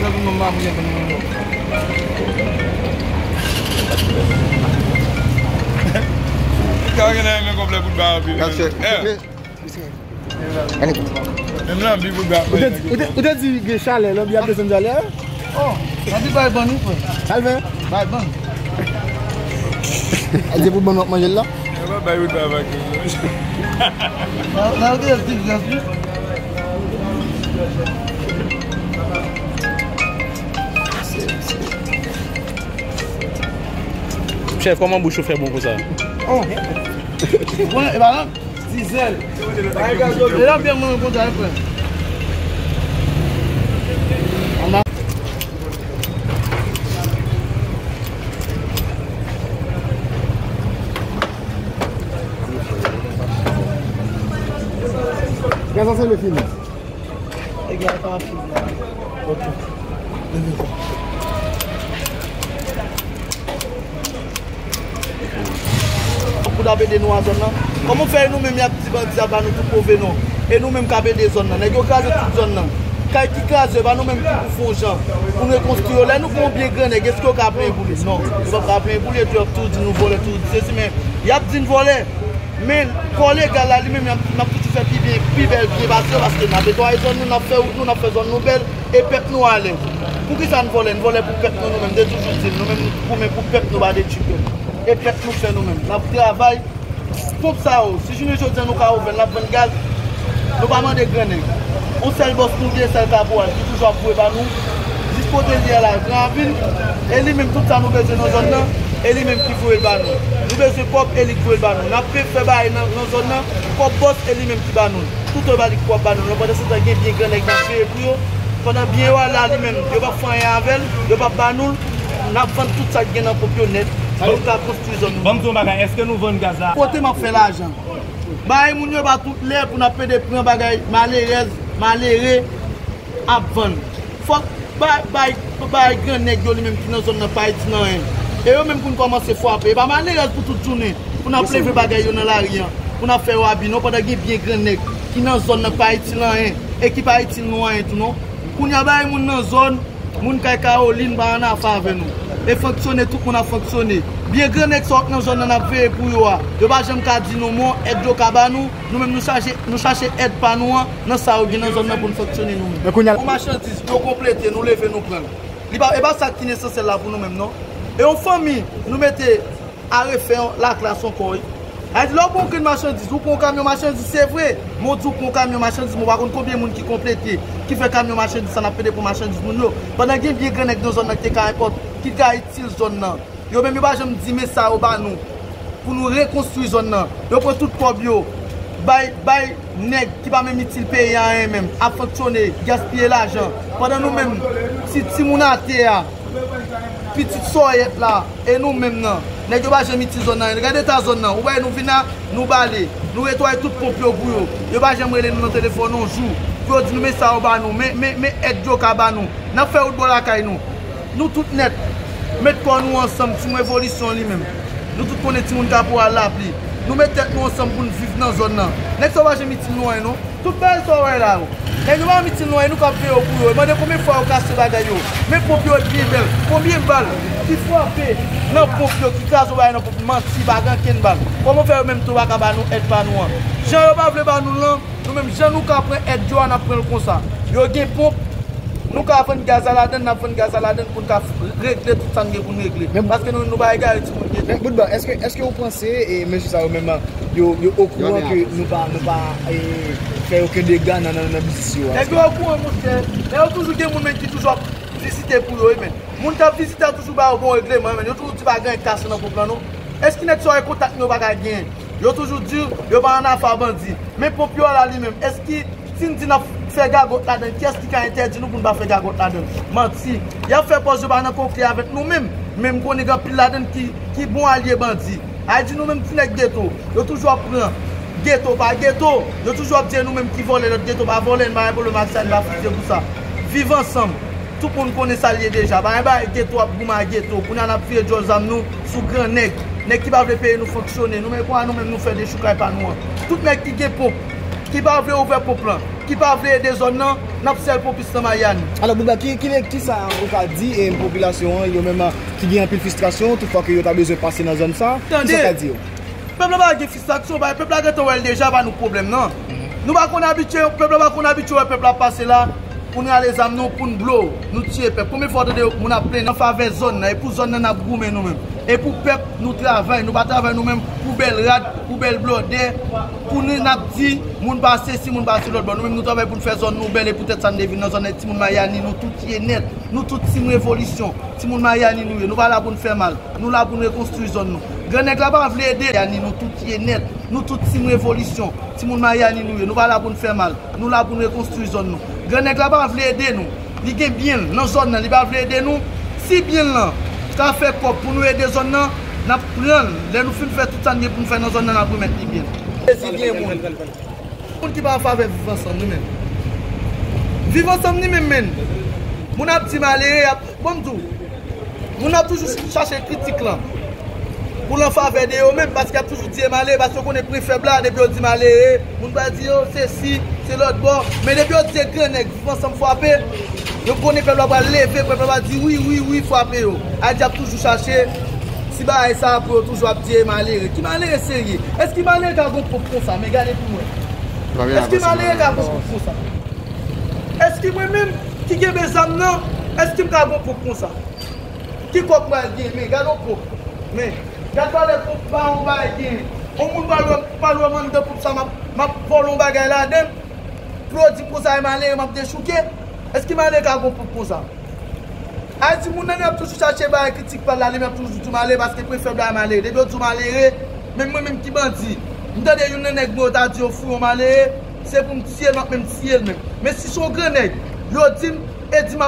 baru membangunnya penuh. Kau kena memang boleh buat babi. Emlah bibu babi. Udah di Geshale, lo biar pesan jalan. Oh, nanti bayar banu pun. Salve, bayar ban. Aje pun banyak macam lah. Bayar babi. Nanti nanti nanti. Chef, comment Bouchou fait bon pour ça? Oh! Ouais, et bah là, c'est celle. Et là, bien, on compte après. On a. Regarde, c'est le film. Regarde, pas un film. Ok. Comment faire nous-mêmes pour prouver nous? Et nous-mêmes caper des zones. Nous avons cassé toutes les zones. Quand nous-mêmes pour faire pour nous reconstruire, nous avons bien gagné. Qu'est-ce qu'on a appelé pour les? Non, nous avons appelé pour les tout, nous voler tout. Mais il y a des volets. Mais collègues là lui-même, n'a plus fait plus belle, plus basse parce que nous avons des zones, nous avons fait nous, nous avons fait des zones nouvelles et peuple nous aller. Pour qui ça nous vole? Nous voler pour peuple nous-mêmes. C'est toujours dit. Nous-mêmes pour peuple nous va des trucs. Et peut-être nous faisons nous-mêmes. Nous travaillons pour ça. Si je ne sais pas, nous avons ouvert gaz, nous pas demander de grenades. On seul bosse nous bien, seul tabouage, qui toujours approuvé par nous, disposer de la grande ville, et lui-même tout ça nous besoin dans nos zones, et lui-même qui fout le banon. Nous besoin propre et lui qui fout le banon. Nous avons fait dans nos zones, propre boss et lui-même qui banon. Tout le monde qui propre banon. Nous avons fait bien des grenades dans le pays, pendant bien là lui-même, il n'y a pas de faire avec, il n'y a pas de banon, nous avons fait tout ça qui est dans le propriétaire. Est-ce que nous vendons gaz là? Côté m'a fait l'argent. Bah, nous n'avons pas tout l'air pour nous payer des prix en bagaille malheureux à vendre. Faut bah grand négro lui-même qui nous ont pas dit non. Et eux-mêmes pour nous commencer frapper. Bah malheureux pour toute journée. Pour nous appeler des bagailles dans la rien. Pour nous faire habit. Non, pendant qu'il bien grand négro qui nous ont pas dit non et qui pas dit non et tout non. Pour nous bah nous dans zone, nous Caroline bah on a affaire avec nous. Et fonctionner tout qu'on a fonctionné. Bien grand exhort dans zone on a payé pour yo. Yo pas jamais ka di nous mon aide yo ka ba nous, nous-même nous chercher aide pas nous dans ça ou dans zone pour fonctionner nous. On marchandise pour compléter, nous lever nous prendre. Il pas ça qui est essentiel là pour nous-même non. Et en famille, nous mettez à refaire la classe encore. Elle dit là pour qu'une marchandise, ou pour camion marchandise, c'est vrai. Mon tout pour camion marchandise, moi raconte combien monde qui compléter, qui fait camion marchandise, ça n'a pas de pour marchandise nous. Pendant que bien grand dans zone qui ka importe qui gagne-t-il zone là? Yo même pas jamais dit mais ça au bas nous pour nous reconstruire zone là. Yo prend tout propre bye nèg qui pas même utile payer rien même à fonctionner gaspiller l'argent pendant nous même si mon terre petite soyette là et nous même là nèg yo pas jamais utile zone là. Regardez ta zone là ou bien nous venir nous balayer nous nettoyer tout propre pour yo. Yo pas jamais reler nous téléphone on joue pour dire nous mais ça au bas nous mais aide yo ka ba nous. N'a fait football la caille nous. Nous tout net mettons nous ensemble sur l'évolution lui-même. Nous tous connaissons tout le monde pour l'appli. Nous mettons ensemble pour nous vivre dans la zone. Nous sommes jamais mitis loin, non? Tout belle soirée là. Nous sommes mitis loin, nous sommes payés au boulot. Demandez combien de fois on casse les bagailles. Mais combien de bien belle, combien de balles qui frappent dans le pompier qui casse les bagailles, dans le menti, bagan, ken balle. Comment faire même tout bagage nous aide pas nous? Jean ne va pas nous là. Nous même Jean nous qu'après aide Johan après le constat. Il y a des pompes. Nous avons fait gaz à la donne, nous avons fait gaz à la donne pour régler tout ça pour régler. Parce que nous n'avons pas égaré tout le monde. Est-ce que vous pensez, et M. Sao même, vous êtes au courant que nous n'avons pas fait aucun dégât dans la mission? Est-ce que vous êtes au courant, monsieur? Vous toujours des gens qui toujours visité pour eux. Les gens qui visitent toujours au bon règlement, ils ont toujours dit qu'ils n'ont pas cassé dans le plan. Est-ce qu'ils n'ont pas en contact avec nous? Ils ont toujours dit qu'ils n'ont pas en affaire bandit. Mais pour eux, lui-même, est-ce qu'ils disent faire gagote là-dedans, qu'est-ce qui a interdit nous pour ne pas faire gagote là-dedans? Menti, il y a fait poste de banane concret avec nous-mêmes, même qu'on est pile là-dedans qui bon allié bandit. A dit nous-mêmes qui n'est ghetto, nous toujours prendre ghetto par ghetto, nous toujours dire nous-mêmes qui volent notre ghetto par voler, mais pour le marché de la fuite pour ça. Vivre ensemble, tout le monde connaît ça déjà. Bah, ghetto à Bouma ghetto, pour nous en appuyer Joe Zamnou sous grand nec, nec qui va payer nous fonctionner, nous-mêmes nous faire des choucailles par nous. Tout nec qui est pauvre. qui ne veut pas ouvrir pour plan, qui ne veut pas aider les zones, n'a pas celle pour plus de Mayane. Alors, Bouba, qui ça a dit et une population qui a un peu de frustration, toutefois qu'il y a besoin de passer dans la zone ça? Attendez, le peuple n'a pas de frustration, le peuple a déjà pas de problème. Nous ne sommes pas habitués, le peuple n'a pas habitué, le peuple a passé là. Pour nous aller amener pour nous bloquer, nous tuer peuple. Combien de fois nous appelons en faveur de zone et pour zone nous gourmer nous-mêmes. Et pour peuple nous travaillons, nous travaillons nous-mêmes pour belle rade, pour belle blodé, pour nous dire moun passer si moun passer l'autre nous-mêmes nous travaillons pour faire zone nous belle et peut-être ça devine dans zone ti moun Mayani nous tout est net, nous tout une révolution, ti moun Mayani nous pas là pour nous faire mal, nous là pour reconstruire zone nous. Grand nèg là pas veut aider nous tout est net, nous tout une révolution, ti moun Mayani nous pas là pour nous faire mal, nous là pour reconstruire zone nous. Grand nèg là pas veut aider nous. Il gagne bien dans zone là, il pas veut aider nous. Si bien là, ça fait quoi pour nous aider zone là, n'a prendre, les nous faire tout ça pour nous faire dans zone là pour mettre bien. Si bien mon. Pour qui pas faire vivre ensemble nous-mêmes. Vivre ensemble nous-mêmes. Mon a petit malé, bon tout. Mon a toujours cherché critique là. Pour l'en faire eux même parce qu'il a toujours dit malé parce qu'on est plus faible là depuis on dit malé, on va dire ceci. C'est l'autre bord, mais depuis on dit grand nèg, vivant ensemble frapper, je connais peuple va lever, peuple va dire oui frapper. A diable toujours chercher si ba ça pour toujours dire malheureux. Qui malheureux sérieux? Est-ce qu'il malheureux qu'a gon pour ça? Mais regardez pour moi. Est-ce qu'il malheureux qu'a gon pour ça? Est-ce qu'il moi même qui gagne mes âmes non? Est-ce qu'il qu'a gon pour ça? Qui quoi moi gagne mais regardons pour. Mais quand on les pour pas on va gagner. On ne pas le monde pour ça m'a volon bagay là dedans. Produit pour ça, malé, m'a déchouqué. Est-ce qu'il m'a allé à pour ça? Aïe, mon ami a toujours cherché à critiquer par là, il m'a toujours malé parce qu'il préfère malé. Les autres sont malheureux, même moi-même qui bandit. Nous avons des nègres qui ont dit au fou, malé, c'est pour me tuer, même si elle même. Mais si son grand nègre, il a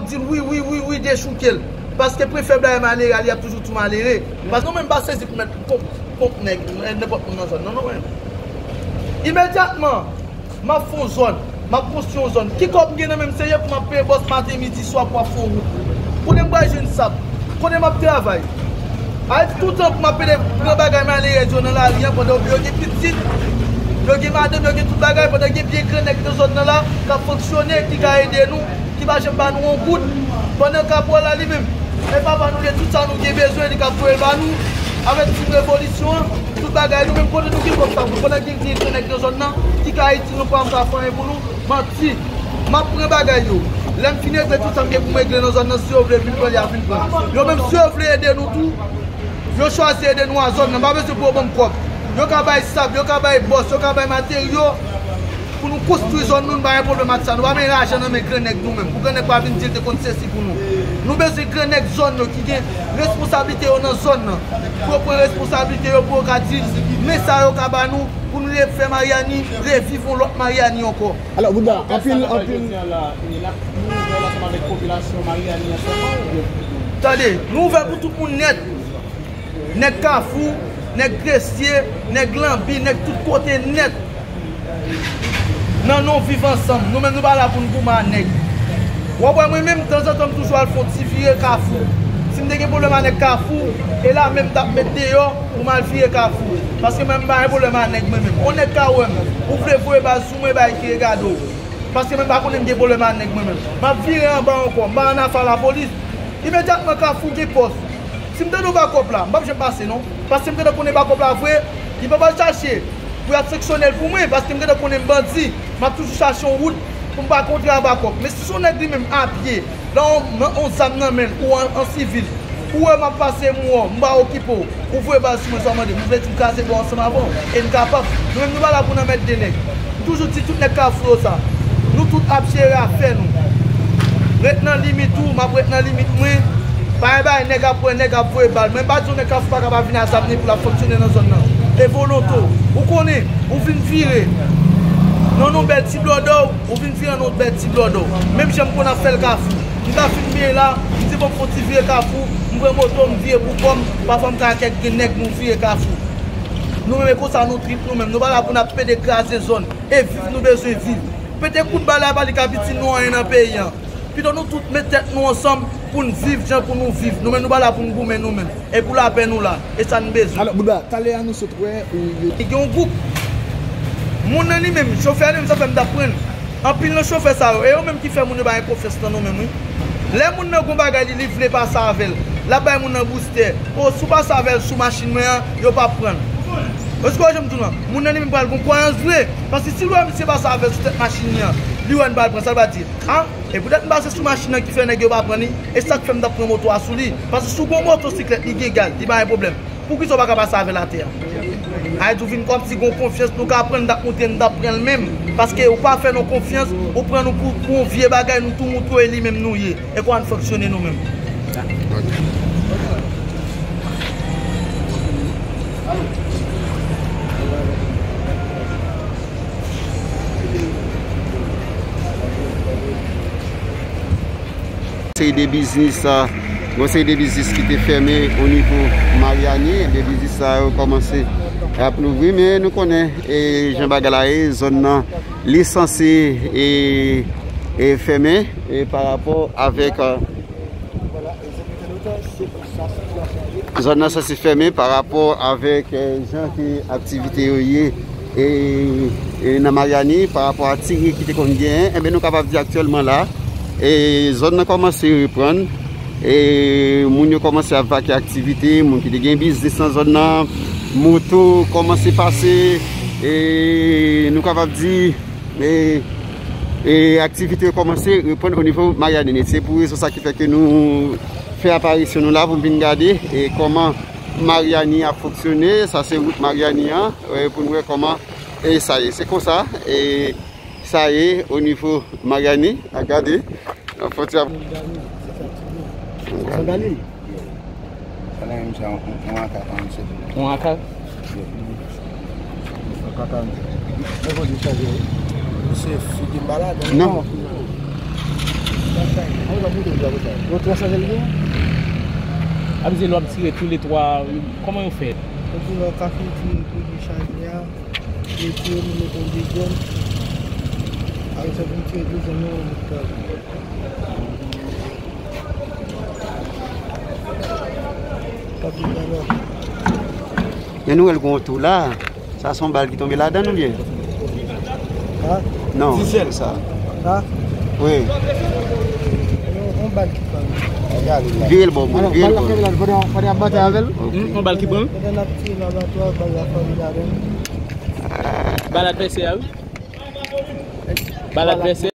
dit, oui, déchouqué. Parce qu'il préfère malé, il a toujours tout malheureux. Parce que nous-mêmes, pas saisi pour mettre pompe nègre, n'importe où dans la zone. Non, non, non. Immédiatement, ma fond zone. Ma construction zone. Qui compte bien même sérieux pour ma payer boss matin midi soir pour faire route. Pour les bois jeunes sap. Connais ma travail. Aïe tout le temps pour ma payer grand bagage malheureux dans la rien pendant que j'ai petite. J'ai madame, j'ai tout bagage pendant que j'ai bien grand avec dans zone là qui a fonctionné, qui a aidé nous, qui va jamais nous en route pendant qu'à pour là lui-même. Et papa nous tout ça nous a besoin de capouer ba nous avec une révolution. Tout bagage nous même pour nous qui pour ça pendant que j'ai grand avec dans zone là qui a aidé nous pour ça faire pour nous. Menti, ma prends bagay yo. L'aime finit de tout ça pour régler nos zones si vous voulez plus prendre la ville. Yo même si vous voulez aider nous tout, yo choisir aider nous en zone, pas besoin pour bon propre. Yo ka bay sable, yo ka bay boss, yo ka bay matériaux pour nous construire zone nous pas problème ça. Nous pas mettre l'argent dans mes grenèg nous même. Pour grenèg pas venir dire de compte ceci pour nous. Nous besoin grenèg zone qui gagne responsabilité dans zone. Pour prendre responsabilité pour dire mais ça yo ka ba nous. Pour nous faire Mariani, revivons l'autre Mariani encore. Alors, Bouba, en pile, en pile. Nous relation avec la population Mariani en ce moment. Attendez, nous ouvrons pour tout le monde net. Net Kafou, net Gressier, net Glambi, net tout côté net. Non, non, vivons ensemble. Nous-mêmes, nous ne sommes pas là pour nous gourmaner. Moi-même, de temps en temps, toujours à le fond, si vieux Kafou. Si je n'ai pas de problème avec Kafou, et là, même, je mets dehors pour mal vieux Kafou. Parce que même pas de problème avec moi-même. On est quand même. Vous pouvez vous et vous parce que même pas de problème avec moi-même. Je vais virer en bas encore. Je vais en faire la police. Immédiatement, Kafou qui poste. Si je ne suis pas copé là, je vais passer, non? Parce que je ne suis pas copé là, il ne peut pas chercher. Pour être sectionnel pour moi, parce que je ne suis pas bandit. Je vais toujours chercher une route pour ne pas contrer à bas copé. Mais si on est même à pied, là on s'amène ou en civil. Où est-ce que je passe moi, je vais occuper. Où est-ce que je passe moi, je vais tout casser pour ensemble avant. Et nous capables. Nous ne sommes pas là pour nous mettre des nègres. Toujours dit tout le monde ça. Nous tous abchérés à faire nous. Maintenant limite tout, ma prétendant limite moi. Par exemple, nègre après nègre après balle. Mais pas tout nègre pas capable venir à s'amener pour la fonctionner dans zone là. Et volontaire. Vous connaissez, vous venez virer. Non non belle petit blodo, vous venez virer notre belle petit blodo. Même si on a fait le cafou. Nous avons filmé là, nous avons motivé le cafou. Nous avons motivé pour comme parfois nous avons quelques nègres nous virer cafou. Nous-mêmes, comme ça, nous triplons nous-mêmes. Nous ne sommes pas là pour nous décraser les zones. Et vivre, nous besoin de vivre. Peut-être que nous ne sommes pas là pour les capitines dans le pays. Puis nous tous mettons nous ensemble pour nous vivre, pour nous vivre. Nous-mêmes, nous ne sommes pas là pour nous gommer nous-mêmes. Et pour la paix, nous là. Et ça nous besoin. Alors, Bouba, tu as l'air à nous se trouver. Il y a un groupe. Mon ami même, chauffeur nous fait d'apprendre. En pile le chauffeur ça et eux même qui fait mon ba confiance dans nous même. Les gens ne vont pas livrer par ça avec. Là bas mon booster. Oh sous pas ça avec sous machine moi, yo pas prendre. Parce que je me dis mon ami même pas confiance vrai parce que si lui monsieur pas ça avec cette machine là, lui on pas prendre ça va dire. Ah et peut-être pas cette machine qui fait nèg pas prendre et ça fait d'apprendre moto à sous lui parce que sous bon motocyclette il égal, il pas un problème. Pourquoi ils ne sont pas passer avec la terre? Ils viennent comme si on confiance, nous apprendre d'apprendre même. Parce que nous ne pas faire nos confiance, nous prenons pour un vieux bagage, nous tout nous et nous-mêmes nous y et qu'on fonctionne nous-mêmes. C'est des business. C'est des business qui étaient fermés au niveau Mariani, des business ça ont commencé à plouvrir, mais nous connaissons et Jean Bagalaé, zone licenciée et fermée et par rapport avec zone ça s'est fermé par rapport avec gens qui activité et dans Mariani par rapport à Tigre qui était combien et bien nous capables dire actuellement là et zone a commencé à reprendre. Et moun yo commencé à faire activité, moun qui dégaine business dans zone là, moto commencé passer et nous capable dire et activité commencé reprendre au niveau Mariani. C'est pour ça qui fait que nous fait apparition nous là pour venir regarder et comment Mariani a fonctionné, ça c'est route Mariani pour nous voir comment et ça y est, c'est comme ça et ça y est au niveau Mariani, regardez. Non. Tous les trois. Comment on fait? Et nous, elle compte tout là. Ça, son balle qui tombe là-dedans, ou bien? Ah? Non. C'est celle, ça. Ah? Oui. On balle qui tombe. Regarde, là. Ville, bon, bon. Ville, bon. On balle qui tombe? Balle à presser, oui. Balle à presser.